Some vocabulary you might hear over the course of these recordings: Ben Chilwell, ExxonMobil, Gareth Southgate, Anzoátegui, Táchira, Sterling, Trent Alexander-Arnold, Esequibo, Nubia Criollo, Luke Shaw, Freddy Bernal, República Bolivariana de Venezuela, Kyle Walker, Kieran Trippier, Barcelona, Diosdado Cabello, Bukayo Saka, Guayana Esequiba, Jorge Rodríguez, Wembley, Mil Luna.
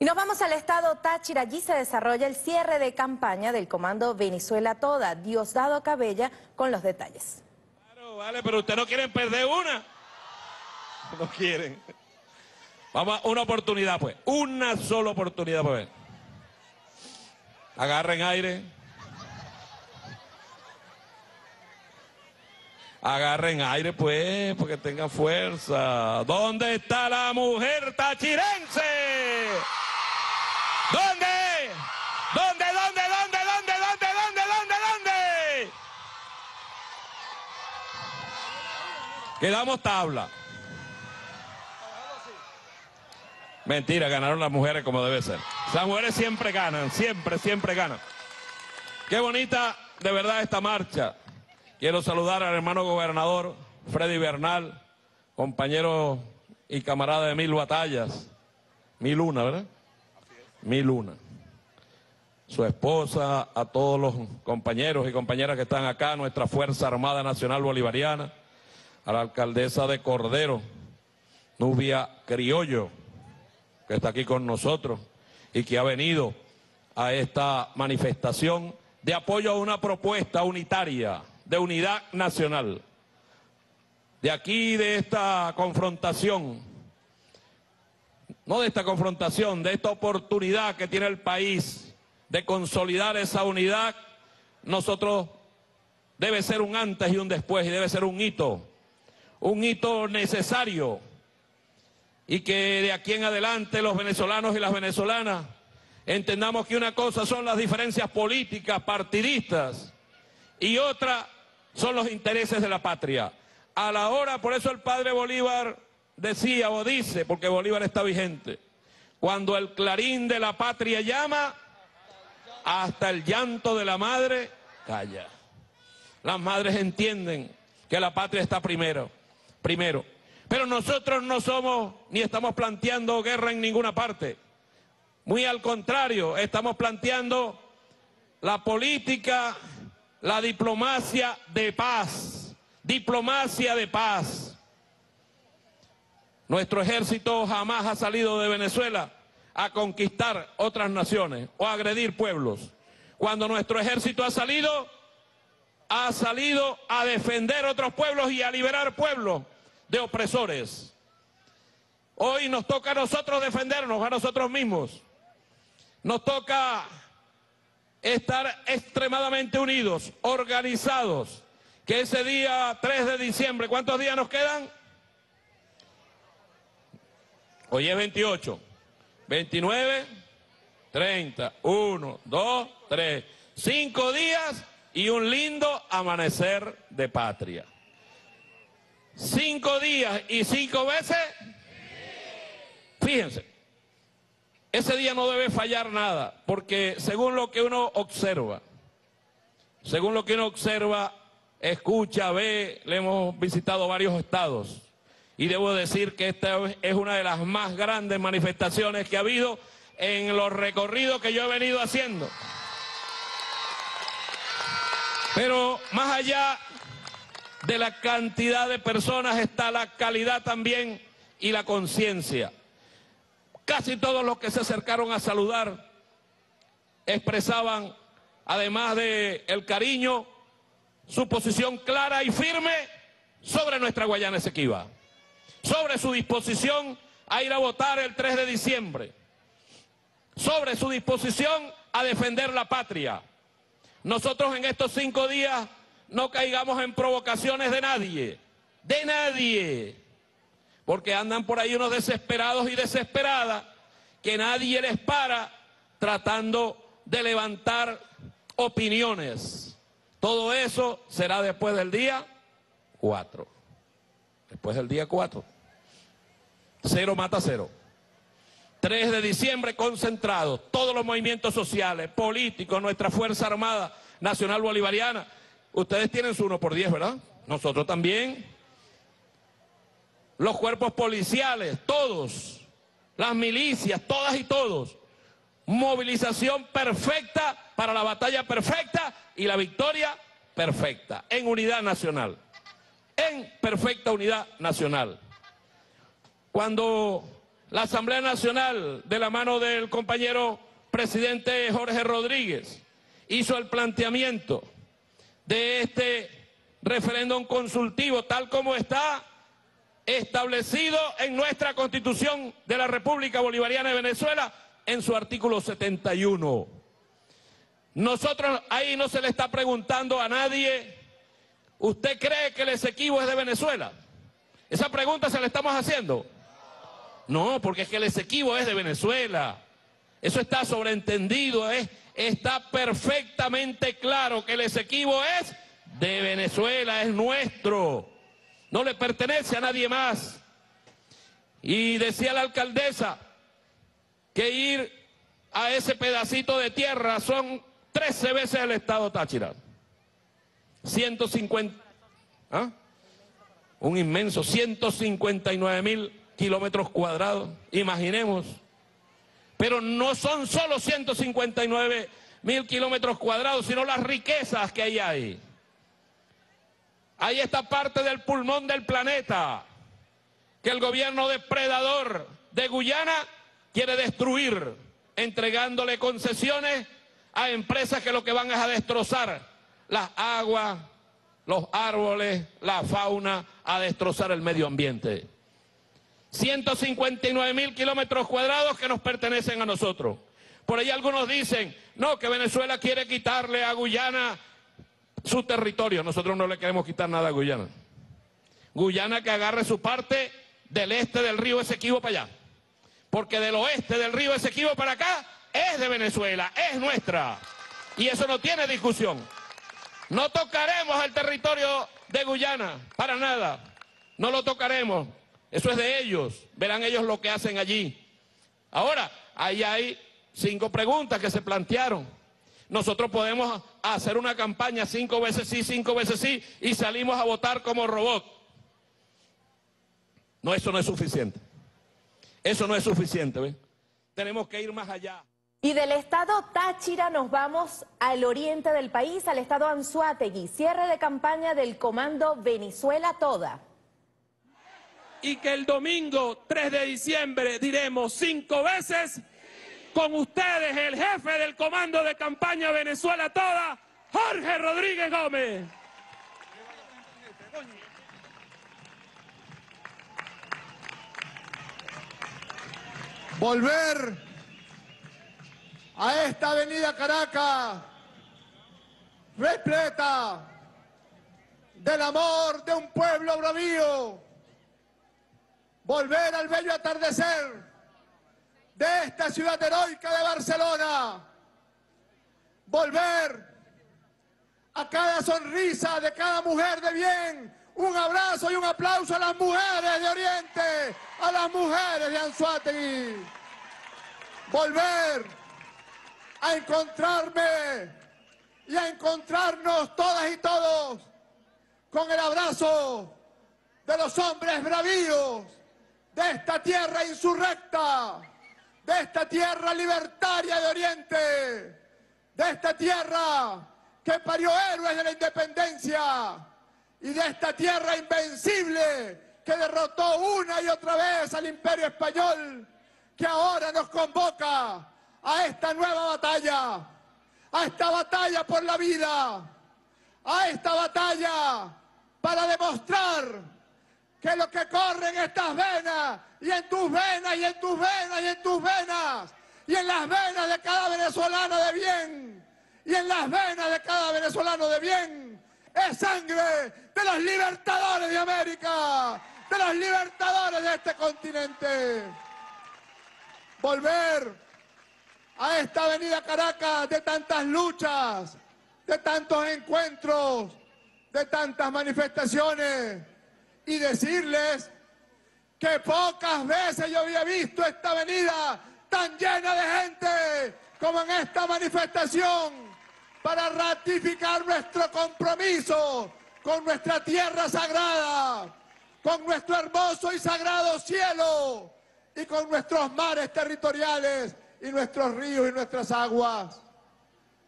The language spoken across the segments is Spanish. Y nos vamos al estado Táchira. Allí se desarrolla el cierre de campaña del comando Venezuela Toda. Diosdado Cabello con los detalles. Claro, vale, pero ustedes no quieren perder una. No quieren. Vamos a una oportunidad, pues. Una sola oportunidad para ver. Agarren aire. Agarren aire, pues, porque tengan fuerza. ¿Dónde está la mujer tachirense? ¿Dónde? ¿Dónde? Quedamos tabla. Mentira, ganaron las mujeres como debe ser. Las mujeres siempre ganan, siempre ganan. Qué bonita, de verdad, esta marcha. Quiero saludar al hermano gobernador Freddy Bernal, compañero y camarada de Mil Batallas. Mil Luna, ¿verdad? Mil Luna. Su esposa, a todos los compañeros y compañeras que están acá, nuestra Fuerza Armada Nacional Bolivariana, a la alcaldesa de Cordero, Nubia Criollo, que está aquí con nosotros y que ha venido a esta manifestación de apoyo a una propuesta unitaria, de unidad nacional. De aquí, de esta confrontación, no de esta confrontación, de esta oportunidad que tiene el país de consolidar esa unidad, nosotros debe ser un antes y un después, y debe ser un hito necesario, y que de aquí en adelante los venezolanos y las venezolanas entendamos que una cosa son las diferencias políticas, partidistas, y otra son los intereses de la patria. A la hora, por eso el padre Bolívar decía o dice, porque Bolívar está vigente, cuando el clarín de la patria llama, hasta el llanto de la madre calla. Las madres entienden que la patria está primero. Pero nosotros no somos ni estamos planteando guerra en ninguna parte. Muy al contrario, estamos planteando la política, la diplomacia de paz. Diplomacia de paz. Nuestro ejército jamás ha salido de Venezuela a conquistar otras naciones o a agredir pueblos. Cuando nuestro ejército ha salido a defender otros pueblos y a liberar pueblos de opresores. Hoy nos toca a nosotros defendernos a nosotros mismos. Nos toca estar extremadamente unidos, organizados, que ese día 3 de diciembre, ¿cuántos días nos quedan? Hoy es 28, 29, 30, 1, 2, 3, 5 días y un lindo amanecer de patria. 5 días y 5 veces, fíjense, ese día no debe fallar nada, porque según lo que uno observa, escucha, ve, le hemos visitado varios estados, y debo decir que esta es una de las más grandes manifestaciones que ha habido en los recorridos que yo he venido haciendo. Pero más allá de la cantidad de personas está la calidad también y la conciencia. Casi todos los que se acercaron a saludar expresaban, además del cariño, su posición clara y firme sobre nuestra Guayana Esequiba, sobre su disposición a ir a votar el 3 de diciembre, sobre su disposición a defender la patria. Nosotros en estos 5 días no caigamos en provocaciones de nadie, porque andan por ahí unos desesperados y desesperadas que nadie les para tratando de levantar opiniones. Todo eso será después del día 4. Después del día 4. 0 mata 0. 3 de diciembre concentrados, todos los movimientos sociales, políticos, nuestra Fuerza Armada Nacional Bolivariana. Ustedes tienen su 1 por 10, ¿verdad? Nosotros también. Los cuerpos policiales, todos. Las milicias, todas y todos. Movilización perfecta para la batalla perfecta y la victoria perfecta. En unidad nacional. En perfecta unidad nacional. Cuando la Asamblea Nacional, de la mano del compañero presidente Jorge Rodríguez, hizo el planteamiento de este referéndum consultivo, tal como está establecido en nuestra Constitución de la República Bolivariana de Venezuela, en su artículo 71. Nosotros ahí no se le está preguntando a nadie, ¿usted cree que el Esequibo es de Venezuela? Esa pregunta se la estamos haciendo. No, porque es que el Esequibo es de Venezuela. Eso está sobreentendido, está perfectamente claro que el Esequibo es de Venezuela, es nuestro. No le pertenece a nadie más. Y decía la alcaldesa que ir a ese pedacito de tierra son 13 veces el estado Táchira. 159 mil kilómetros cuadrados, imaginemos. Pero no son solo 159 mil kilómetros cuadrados, sino las riquezas que ahí hay. Ahí está parte del pulmón del planeta, que el gobierno depredador de Guyana quiere destruir, entregándole concesiones a empresas que lo que van es a destrozar las aguas, los árboles, la fauna, a destrozar el medio ambiente. 159 mil kilómetros cuadrados que nos pertenecen a nosotros. Por ahí algunos dicen, no, que Venezuela quiere quitarle a Guyana su territorio. Nosotros no le queremos quitar nada a Guyana. Guyana que agarre su parte del este del río Esequibo para allá. Porque del oeste del río Esequibo para acá es de Venezuela, es nuestra. Y eso no tiene discusión. No tocaremos el territorio de Guyana, para nada. No lo tocaremos. Eso es de ellos. Verán ellos lo que hacen allí. Ahora, ahí hay 5 preguntas que se plantearon. Nosotros podemos hacer una campaña 5 veces sí, 5 veces sí, y salimos a votar como robot. No, eso no es suficiente. Eso no es suficiente, ¿ves? Tenemos que ir más allá. Y del estado Táchira nos vamos al oriente del país, al estado Anzoátegui. Cierre de campaña del comando Venezuela Toda. Y que el domingo 3 de diciembre diremos 5 veces... con ustedes el jefe del comando de campaña Venezuela Toda, Jorge Rodríguez Gómez. Volver a esta avenida Caracas repleta del amor de un pueblo bravío. Volver al bello atardecer de esta ciudad heroica de Barcelona, volver a cada sonrisa de cada mujer de bien, un abrazo y un aplauso a las mujeres de Oriente, a las mujeres de Anzoátegui, volver a encontrarme y a encontrarnos todas y todos con el abrazo de los hombres bravíos de esta tierra insurrecta, de esta tierra libertaria de Oriente, de esta tierra que parió héroes de la independencia y de esta tierra invencible que derrotó una y otra vez al imperio español, que ahora nos convoca a esta nueva batalla, a esta batalla por la vida, a esta batalla para demostrar que lo que corre en estas venas, y en tus venas, y en tus venas, y en tus venas, y en las venas de cada venezolano de bien, y en las venas de cada venezolano de bien, es sangre de los libertadores de América, de los libertadores de este continente. Volver a esta avenida Caracas de tantas luchas, de tantos encuentros, de tantas manifestaciones, y decirles que pocas veces yo había visto esta avenida tan llena de gente como en esta manifestación, para ratificar nuestro compromiso con nuestra tierra sagrada, con nuestro hermoso y sagrado cielo y con nuestros mares territoriales y nuestros ríos y nuestras aguas.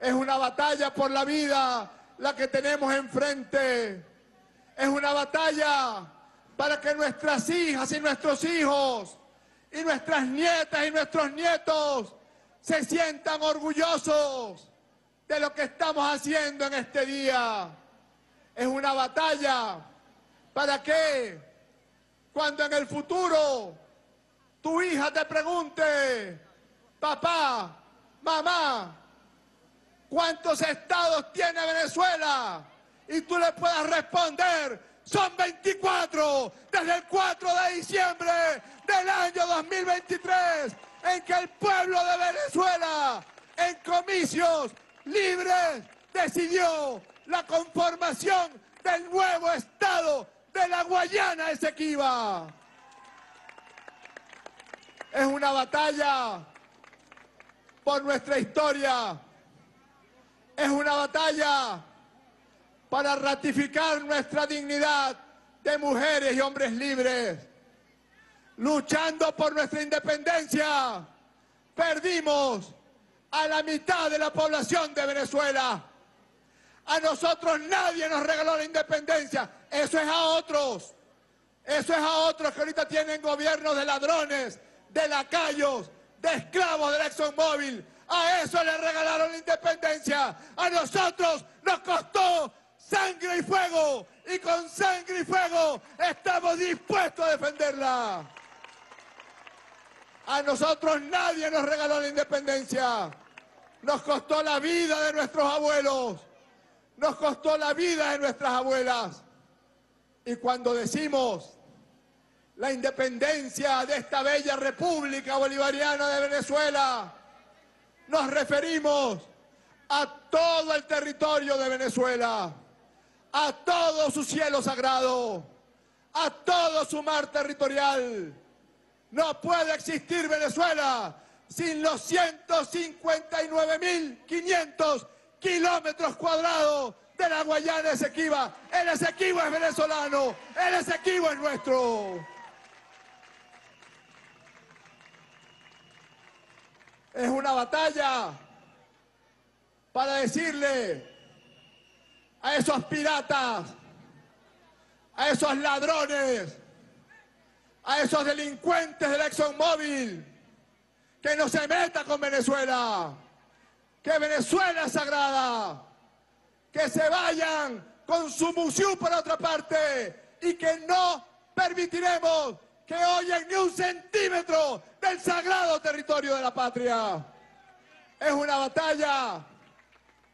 Es una batalla por la vida la que tenemos enfrente. Es una batalla para que nuestras hijas y nuestros hijos y nuestras nietas y nuestros nietos se sientan orgullosos de lo que estamos haciendo en este día. Es una batalla para que cuando en el futuro tu hija te pregunte, papá, mamá, ¿cuántos estados tiene Venezuela? Y tú le puedas responder, son 24, desde el 4 de diciembre del año 2023, en que el pueblo de Venezuela, en comicios libres, decidió la conformación del nuevo estado de la Guayana Esequiba. Es una batalla por nuestra historia, es una batalla para ratificar nuestra dignidad de mujeres y hombres libres. Luchando por nuestra independencia, perdimos a la mitad de la población de Venezuela. A nosotros nadie nos regaló la independencia, eso es a otros. Eso es a otros que ahorita tienen gobiernos de ladrones, de lacayos, de esclavos de la ExxonMobil. A eso le regalaron la independencia. A nosotros nos costó sangre y fuego, y con sangre y fuego estamos dispuestos a defenderla. A nosotros nadie nos regaló la independencia. Nos costó la vida de nuestros abuelos. Nos costó la vida de nuestras abuelas. Y cuando decimos la independencia de esta bella República Bolivariana de Venezuela, nos referimos a todo el territorio de Venezuela, a todo su cielo sagrado, a todo su mar territorial. No puede existir Venezuela sin los 159.500 kilómetros cuadrados de la Guayana Esequiba. El Esequibo es venezolano, el Esequibo es nuestro. Es una batalla para decirle a esos piratas, a esos ladrones, a esos delincuentes del ExxonMobil, que no se meta con Venezuela, que Venezuela es sagrada, que se vayan con su museo por otra parte y que no permitiremos que oyen ni un centímetro del sagrado territorio de la patria. Es una batalla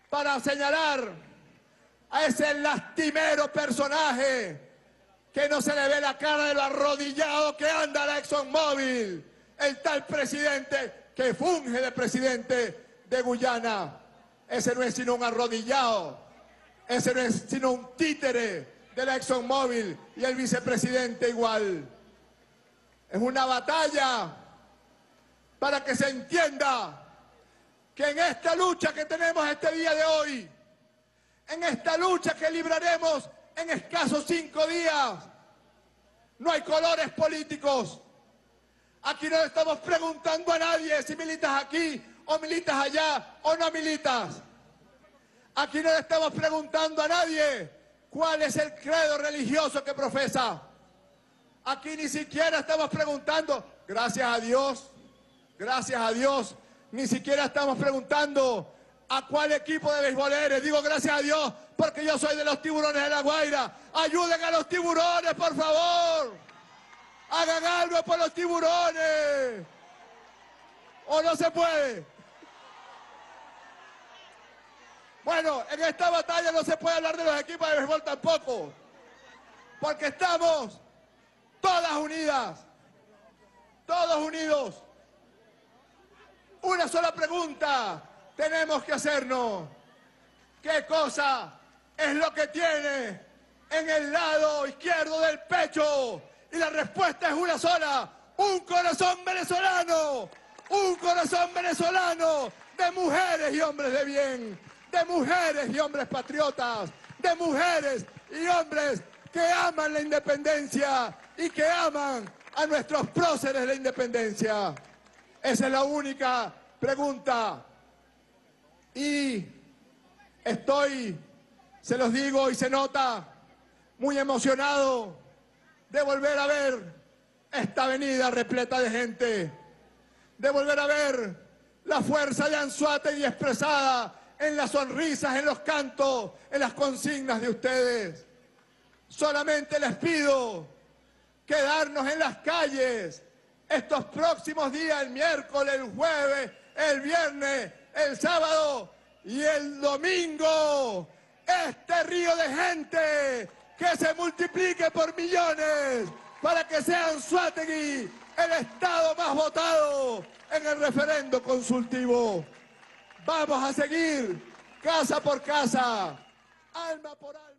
para señalar a ese lastimero personaje que no se le ve la cara de lo arrodillado que anda la ExxonMobil, el tal presidente que funge de presidente de Guyana. Ese no es sino un arrodillado, ese no es sino un títere de la ExxonMobil, y el vicepresidente igual. Es una batalla para que se entienda que en esta lucha que tenemos este día de hoy, en esta lucha que libraremos en escasos 5 días, no hay colores políticos. Aquí no le estamos preguntando a nadie si militas aquí o militas allá o no militas. Aquí no le estamos preguntando a nadie cuál es el credo religioso que profesa. Aquí ni siquiera estamos preguntando, gracias a Dios, ni siquiera estamos preguntando a cuál equipo de béisbol eres. Digo gracias a Dios porque yo soy de los Tiburones de La Guaira. Ayuden a los Tiburones, por favor. Hagan algo por los Tiburones. ¿O no se puede? Bueno, en esta batalla no se puede hablar de los equipos de béisbol tampoco, porque estamos todas unidas, todos unidos. Una sola pregunta tenemos que hacernos: ¿qué cosa es lo que tiene en el lado izquierdo del pecho? Y la respuesta es una sola: un corazón venezolano, un corazón venezolano de mujeres y hombres de bien, de mujeres y hombres patriotas, de mujeres y hombres que aman la independencia y que aman a nuestros próceres de la independencia. Esa es la única pregunta. Y estoy, se los digo y se nota, muy emocionado de volver a ver esta avenida repleta de gente, de volver a ver la fuerza de Anzoátegui expresada en las sonrisas, en los cantos, en las consignas de ustedes. Solamente les pido quedarnos en las calles estos próximos días, el miércoles, el jueves, el viernes, el sábado y el domingo. Este río de gente que se multiplique por millones para que sea Anzoátegui el estado más votado en el referendo consultivo. Vamos a seguir casa por casa, alma por alma.